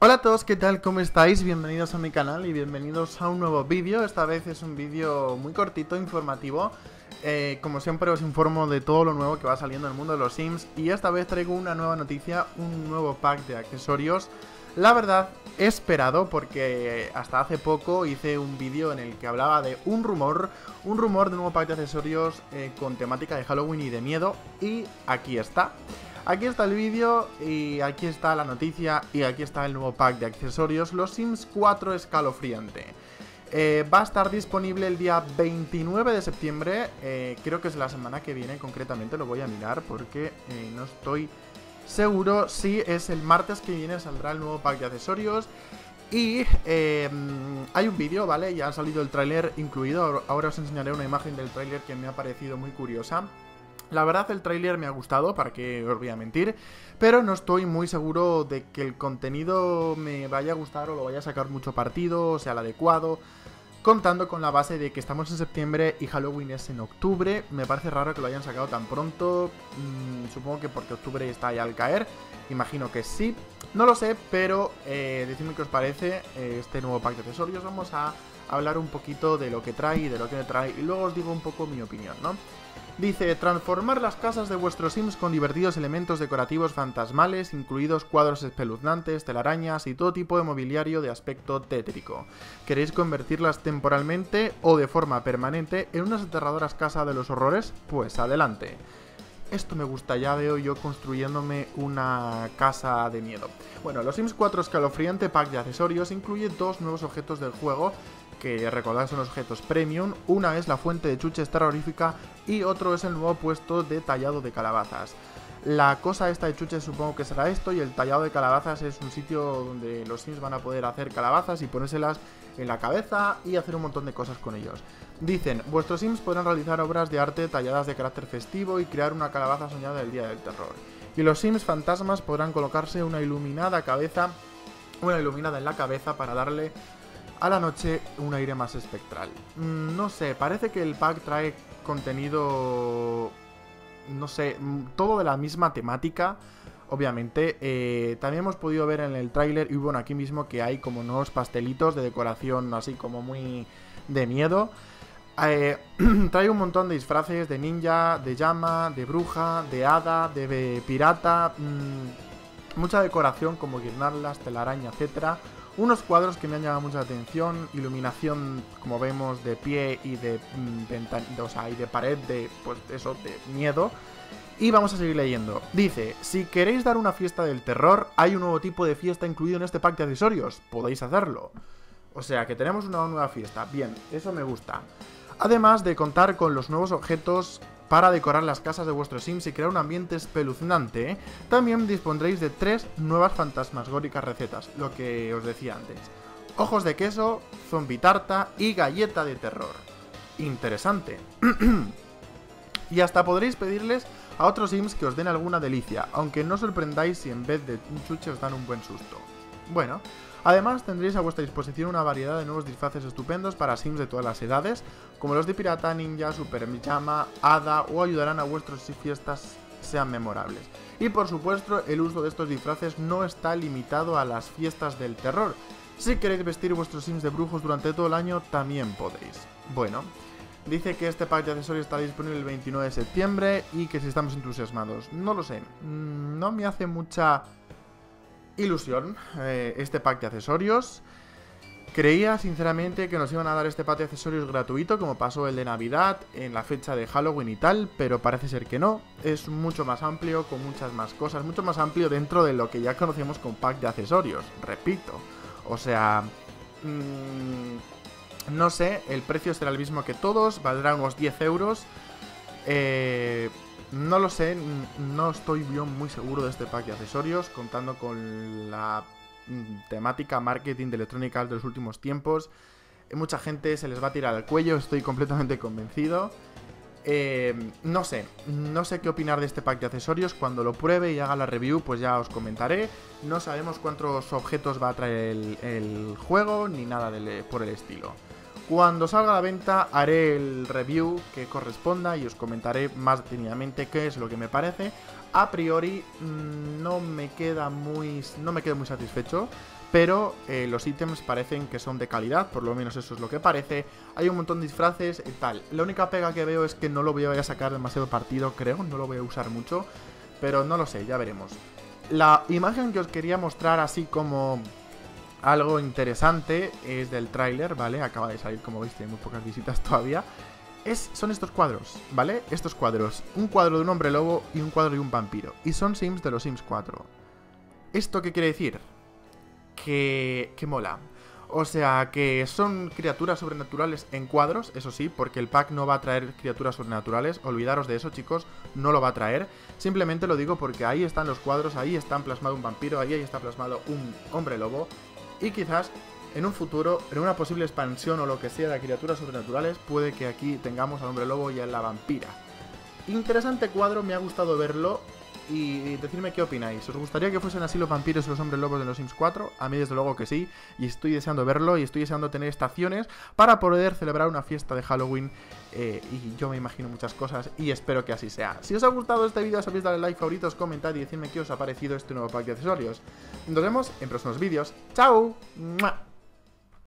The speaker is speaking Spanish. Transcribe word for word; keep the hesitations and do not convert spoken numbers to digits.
Hola a todos, ¿qué tal? ¿Cómo estáis? Bienvenidos a mi canal y bienvenidos a un nuevo vídeo. Esta vez es un vídeo muy cortito, informativo. Eh, como siempre os informo de todo lo nuevo que va saliendo en el mundo de los Sims. Y esta vez traigo una nueva noticia, un nuevo pack de accesorios. La verdad, esperado, porque hasta hace poco hice un vídeo en el que hablaba de un rumor, un rumor de un nuevo pack de accesorios eh, con temática de Halloween y de miedo. Y aquí está. Aquí está el vídeo y aquí está la noticia y aquí está el nuevo pack de accesorios, Los Sims cuatro escalofriante. Eh, va a estar disponible el día veintinueve de septiembre, eh, creo que es la semana que viene concretamente, lo voy a mirar porque eh, no estoy seguro si es el martes que viene saldrá el nuevo pack de accesorios. Y eh, hay un vídeo, ¿vale? Ya ha salido el tráiler incluido, ahora os enseñaré una imagen del tráiler que me ha parecido muy curiosa. La verdad el tráiler me ha gustado, para que os voy a mentir, pero no estoy muy seguro de que el contenido me vaya a gustar o lo vaya a sacar mucho partido, o sea, el adecuado. Contando con la base de que estamos en septiembre y Halloween es en octubre, me parece raro que lo hayan sacado tan pronto, mm, supongo que porque octubre está ya al caer, imagino que sí, no lo sé, pero eh, decidme qué os parece eh, este nuevo pack de accesorios. Vamos a hablar un poquito de lo que trae y de lo que no trae, y luego os digo un poco mi opinión, ¿no? Dice, transformar las casas de vuestros Sims con divertidos elementos decorativos fantasmales, incluidos cuadros espeluznantes, telarañas y todo tipo de mobiliario de aspecto tétrico. ¿Queréis convertirlas temporalmente o de forma permanente en unas aterradoras casas de los horrores? Pues adelante. Esto me gusta, ya veo yo construyéndome una casa de miedo. Bueno, los Sims cuatro escalofriante pack de accesorios incluye dos nuevos objetos del juego, que recordad son los objetos premium. Una es la fuente de chuches terrorífica y otro es el nuevo puesto de tallado de calabazas. La cosa esta de chuches supongo que será esto, y el tallado de calabazas es un sitio donde los Sims van a poder hacer calabazas y ponérselas en la cabeza y hacer un montón de cosas con ellos. Dicen, vuestros Sims podrán realizar obras de arte talladas de carácter festivo y crear una calabaza soñada del día del terror. Y los Sims fantasmas podrán colocarse una iluminada cabeza, una iluminada en la cabeza para darle a la noche un aire más espectral. No sé, parece que el pack trae contenido, no sé, todo de la misma temática, obviamente. Eh, también hemos podido ver en el tráiler, y bueno, aquí mismo, que hay como nuevos pastelitos de decoración así como muy de miedo. Eh, trae un montón de disfraces de ninja, de llama, de bruja, de hada, de, de pirata, mmm, mucha decoración como guirnaldas, telaraña, etcétera. Unos cuadros que me han llamado mucha atención, iluminación, como vemos, de pie y de mm, ventana, o sea, y de pared, de, pues eso, de miedo. Y vamos a seguir leyendo. Dice, si queréis dar una fiesta del terror, hay un nuevo tipo de fiesta incluido en este pack de accesorios. Podéis hacerlo. O sea, que tenemos una nueva fiesta. Bien, eso me gusta. Además de contar con los nuevos objetos para decorar las casas de vuestros Sims y crear un ambiente espeluznante, ¿eh? También dispondréis de tres nuevas fantasmagóricas recetas, lo que os decía antes. Ojos de queso, zombi tarta y galleta de terror. Interesante. Y hasta podréis pedirles a otros Sims que os den alguna delicia, aunque no os sorprendáis si en vez de un chuche os dan un buen susto. Bueno, además tendréis a vuestra disposición una variedad de nuevos disfraces estupendos para Sims de todas las edades, como los de pirata, ninja, super llama, hada, o ayudarán a vuestros si fiestas sean memorables. Y por supuesto, el uso de estos disfraces no está limitado a las fiestas del terror. Si queréis vestir vuestros Sims de brujos durante todo el año, también podéis. Bueno, dice que este pack de accesorios está disponible el veintinueve de septiembre y que si estamos entusiasmados, no lo sé, no me hace mucha ilusión eh, este pack de accesorios. Creía sinceramente que nos iban a dar este pack de accesorios gratuito, como pasó el de Navidad, en la fecha de Halloween y tal, pero parece ser que no. Es mucho más amplio, con muchas más cosas, mucho más amplio dentro de lo que ya conocemos con pack de accesorios, repito. O sea, mmm, no sé, el precio será el mismo que todos, valdrá unos diez euros. Eh... No lo sé, no estoy yo muy seguro de este pack de accesorios, contando con la temática marketing de Electronic Arts de los últimos tiempos. Mucha gente se les va a tirar al cuello, estoy completamente convencido. Eh, no sé, no sé qué opinar de este pack de accesorios. Cuando lo pruebe y haga la review, pues ya os comentaré. No sabemos cuántos objetos va a traer el, el juego, ni nada de, por el estilo. Cuando salga a la venta haré el review que corresponda y os comentaré más detenidamente qué es lo que me parece. A priori no me queda muy, no me quedo muy satisfecho, pero eh, los ítems parecen que son de calidad, por lo menos eso es lo que parece. Hay un montón de disfraces y tal. La única pega que veo es que no lo voy a sacar demasiado partido, creo, no lo voy a usar mucho, pero no lo sé, ya veremos. La imagen que os quería mostrar así como algo interesante es del tráiler, ¿vale? Acaba de salir, como veis, tiene muy pocas visitas todavía. Es, son estos cuadros, ¿vale? Estos cuadros. Un cuadro de un hombre lobo y un cuadro de un vampiro. Y son Sims de los Sims cuatro. ¿Esto qué quiere decir? Que, que mola. O sea, que son criaturas sobrenaturales en cuadros, eso sí, porque el pack no va a traer criaturas sobrenaturales. Olvidaros de eso, chicos, no lo va a traer. Simplemente lo digo porque ahí están los cuadros, ahí está plasmado un vampiro, ahí está plasmado un hombre lobo. Y quizás en un futuro, en una posible expansión o lo que sea de criaturas sobrenaturales, puede que aquí tengamos al hombre lobo y a la vampira. Interesante cuadro, me ha gustado verlo. Y decidme qué opináis. ¿Os gustaría que fuesen así los vampiros y los hombres lobos de los Sims cuatro? A mí desde luego que sí, y estoy deseando verlo, y estoy deseando tener estaciones para poder celebrar una fiesta de Halloween, eh, y yo me imagino muchas cosas, y espero que así sea. Si os ha gustado este vídeo, sabéis darle like, favoritos, comentad y decidme qué os ha parecido este nuevo pack de accesorios. Nos vemos en próximos vídeos. ¡Chao! ¡Mua!